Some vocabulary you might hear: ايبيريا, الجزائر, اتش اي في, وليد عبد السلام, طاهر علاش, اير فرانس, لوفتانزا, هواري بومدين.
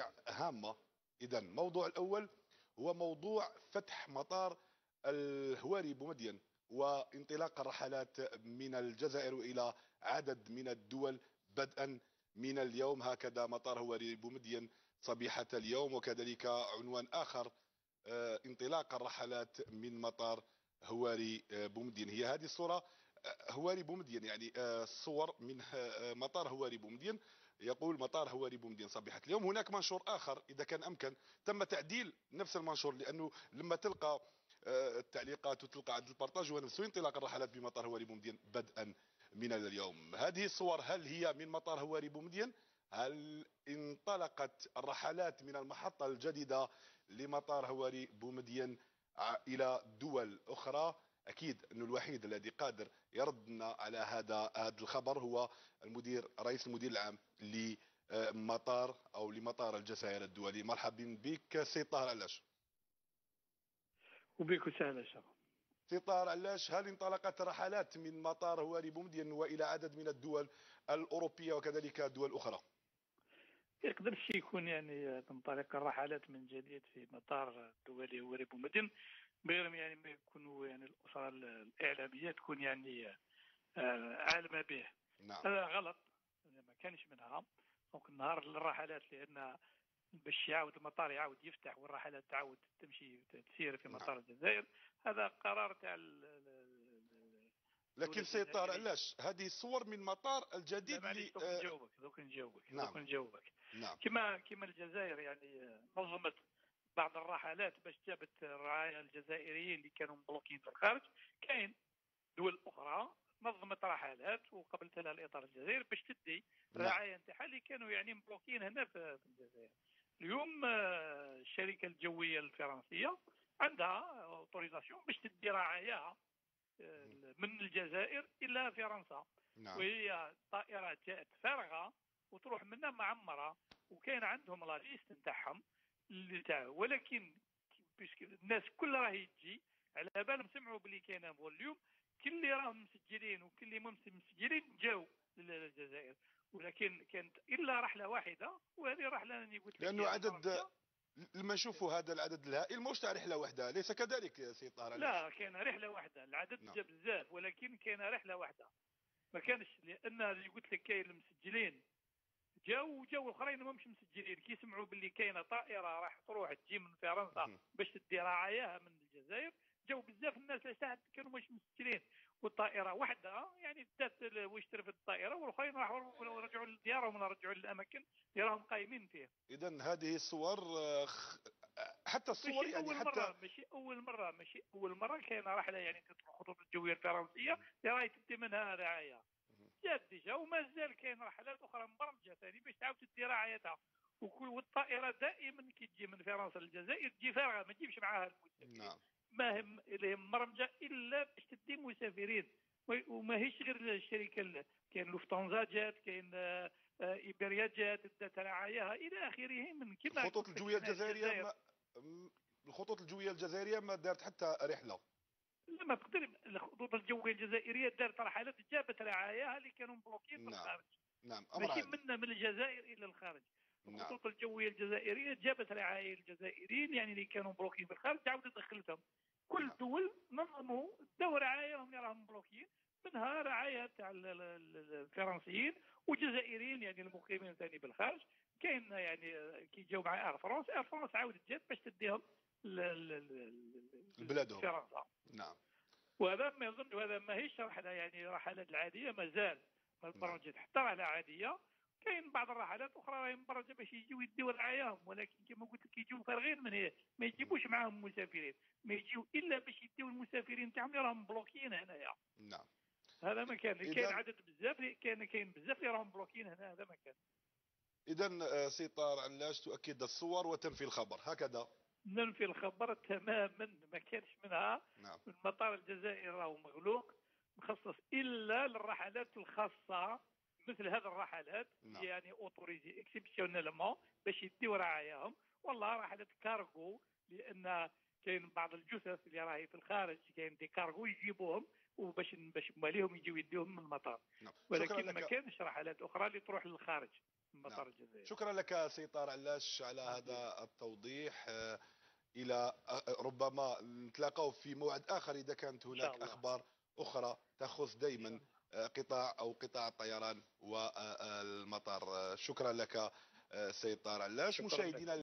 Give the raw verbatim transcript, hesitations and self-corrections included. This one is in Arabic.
مواضيع هامة. إذا الموضوع الأول هو موضوع فتح مطار الهواري بومدين وانطلاق الرحلات من الجزائر إلى عدد من الدول بدءا من اليوم. هكذا مطار هواري بومدين صبيحة اليوم، وكذلك عنوان آخر انطلاق الرحلات من مطار هواري بومدين. هي هذه الصورة هواري بومدين، يعني الصور من مطار هواري بومدين. يقول مطار هواري بومدين صبيحة اليوم. هناك منشور آخر إذا كان أمكن تم تعديل نفس المنشور، لأنه لما تلقى التعليقات وتلقى عدد البارتاج هو نفسه. انطلاق الرحلات بمطار هواري بومدين بدءا من اليوم. هذه الصور هل هي من مطار هواري بومدين؟ هل انطلقت الرحلات من المحطة الجديدة لمطار هواري بومدين إلى دول أخرى؟ أكيد أنه الوحيد الذي قادر يردنا على هذا هذا الخبر هو المدير رئيس المدير العام لمطار أو لمطار الجزائر الدولي. مرحبا بك سي طاهر علاش. وبك وسهلا شباب. سي طاهر علاش، هل انطلقت رحلات من مطار هواري بومدين وإلى عدد من الدول الأوروبية وكذلك دول أخرى؟ يقدر شي يكون يعني تنطلق الرحلات من جديد في مطار الدولي هواري بومدين، غير يعني ما يكونوا يعني الاسره الاعلاميه تكون يعني عالمه به. نعم. هذا غلط، ما كانش منها دونك نهار الرحلات، لان باش يعاود المطار يعاود يفتح والرحلات تعاود تمشي تسير في مطار الجزائر. هذا قرار تاع. لكن سي طاهر علاش هذه الصور من مطار الجديد اللي آه... نجاوبك دوك نجاوبك نعم. دوك نجاوبك نعم. كما كما الجزائر يعني نظمت بعض الرحلات باش جابت الرعايا الجزائريين اللي كانوا مبلوكين في الخارج. كاين دول اخرى نظمت رحلات وقبلت لها الاطار الجزائري باش تدي الرعايا نتاعها اللي كانوا يعني مبلوكين هنا في الجزائر. اليوم الشركه الجويه الفرنسيه عندها اوتوريزاسيون باش تدي رعاياها من الجزائر الى فرنسا. نعم. وهي طائره جاءت فارغه وتروح منها معمره، وكاين عندهم لا ليست نتاعهم اللي تاع، ولكن الناس كلها راهي تجي على بالهم سمعوا بلي كاينه اليوم. كل اللي راهم مسجلين وكل اللي مو مسجلين جاوا للجزائر، ولكن كانت الا رحله واحده، وهذه رحله راني قلت لك لانه عدد لما نشوفوا هذا العدد الهائل موش تاع رحله واحده، ليس كذلك يا سي طاهر؟ لا، كاين رحله واحده، العدد جا بزاف ولكن كاين رحله واحده. ما كانش، لان اللي قلت لك كاين المسجلين جاو وجاو الاخرين ماهمش مسجلين. كي سمعوا باللي كاينه طائره راح تروح تجي من فرنسا باش تدي رعاياها من الجزائر، جاو بزاف الناس اللي كانوا ماهمش مسجلين، والطائره وحدها يعني دات واش ترفد الطائره، والاخرين راحوا رجعوا لديارهم ولا رجعوا للاماكن اللي راهم قايمين فيها. اذا هذه الصور حتى الصور ماشي يعني أول حتى مرة. ماشي اول مره ماشي اول مره كاينه رحله يعني تروح الخطوط الجويه الفرنسيه اللي راهي تدي منها رعايه. جات ديجا ومازال كاين رحلات اخرى مبرمجه ثاني باش تعاود تدي رعايتها. والطائره دائما كي تجي من فرنسا للجزائر تجي فارغه، ما تجيبش معاها المسافرين. نعم. ما هي مبرمجه الا باش تدي مسافرين، وماهيش غير الشركه. كاين لوفتانزا جات، كاين ايبيريا جات دات رعاياها الى اخره. من كما الخطوط الجويه الجزائريه ما... الخطوط الجويه الجزائريه ما دارت حتى رحله. لما تقدر الخطوط الجويه الجزائريه دارت رحلات جابت رعاياها اللي كانوا مبلوكين في الخارج. نعم. ماشي منا من الجزائر الى الخارج. الخطوط الجويه الجزائريه جابت رعايا الجزائريين يعني اللي كانوا مبلوكين في الخارج، عاودت دخلتهم. كل الدول نظموا داو رعاياهم اللي راهم مبلوكين، منها رعايا تاع الفرنسيين والجزائريين يعني المقيمين ثاني بالخارج. كاين يعني كي جاو مع اير فرانس، اير فرانس عاودت جات باش تديهم لبلادهم فرنسا. نعم. وهذا ما يظن، وهذا ماهيش رحله يعني رحلات العاديه، مازال ما تبرمجت حتى رحله عاديه. كاين بعض الرحلات اخرى راهي مبرمجه باش يجيو يديو رعاياهم، ولكن كما قلت لك يجيو فارغين من هنا، ما يجيبوش معاهم مسافرين، ما يجيو الا باش يديو المسافرين تاعهم اللي راهم بلوكيين هنايا. نعم. هذا ما كان، كاين عدد بزاف، كاين كاين بزاف اللي راهم بلوكيين هنا. هذا ما كان. اذا سي طاهر علاش تؤكد الصور وتنفي الخبر، هكذا؟ ننفي الخبر تماما، ما كانش منها. نعم. المطار الجزائري راهو مغلوق مخصص الا للرحلات الخاصه مثل هذه الرحلات. نعم. يعني اوتوريزي اكسبسيونيلمون باش يديو رعاياهم. والله رحلات كارغو، لان كاين بعض الجثث اللي راهي في الخارج، كاين دي كارغو يجيبوهم وباش باش مواليهم يجيو يديوهم من المطار. نعم. ولكن ما كانش رحلات اخرى اللي تروح للخارج. مطار الجزائر. شكرا لك سي طاهر علاش على هذا التوضيح. الى ربما نتلاقاو في موعد اخر اذا كانت هناك اخبار اخرى تخص دائما قطاع او قطاع الطيران والمطار. شكرا لك سي طاهر علاش. مشاهدينا